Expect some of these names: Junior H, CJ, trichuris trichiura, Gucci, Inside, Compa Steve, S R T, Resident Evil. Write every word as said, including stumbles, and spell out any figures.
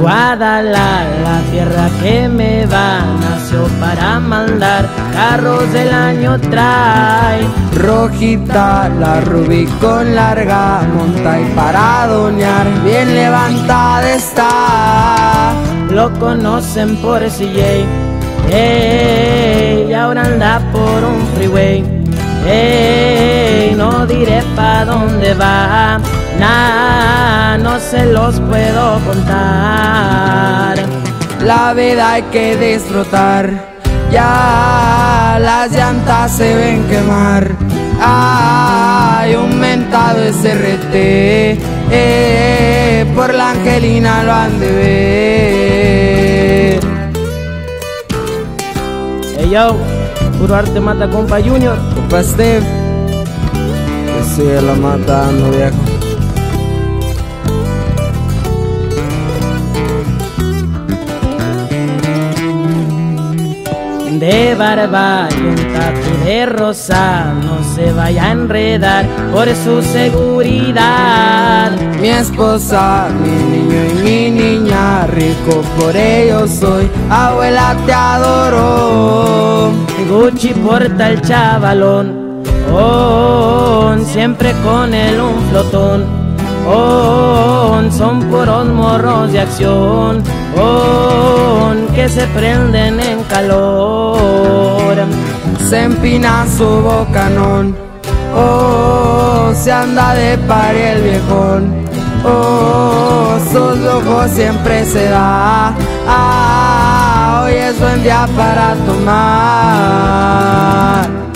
Guadalajara, la tierra que me va, nació para mandar carros del año trae. Rojita, la rubí con larga monta y para doñar bien levantada está. Lo conocen por el C J, ey, y ahora anda por un freeway, ey, no diré pa' dónde va, nah, no se los puedo contar. La vida hay que disfrutar, ya las llantas se ven quemar. Hay aumentado S R T, eh, por la Angelina lo han de ver. Hey yo, puro arte mata compa Junior, compa Steve, que sigue la mata dando viejo. De barba y un tatu de rosa, no se vaya a enredar por su seguridad. Mi esposa, mi niño y mi niña, rico por ellos soy, abuela te adoro. Gucci porta el chavalón, oh, oh, oh, siempre con él un flotón, oh, oh, oh, son puros morros de acción, oh, oh, oh, que se prenden en calor. Se empina su bocanón, oh, oh, oh, se anda de par el viejón, oh, oh, oh, sus lujos siempre se da, ah, hoy es buen día para tomar.